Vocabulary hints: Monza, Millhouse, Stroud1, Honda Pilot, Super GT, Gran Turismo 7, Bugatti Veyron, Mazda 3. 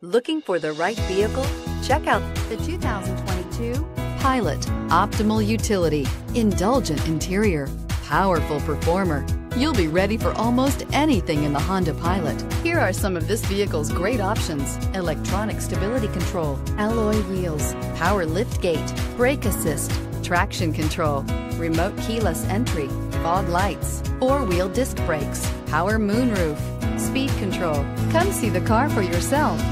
Looking for the right vehicle? Check out the 2022 Pilot. Optimal utility, indulgent interior, powerful performer. You'll be ready for almost anything in the Honda Pilot. Here are some of this vehicle's great options: electronic stability control, alloy wheels, power liftgate, brake assist, traction control, remote keyless entry, fog lights, four-wheel disc brakes, power moonroof, speed control. Come see the car for yourself.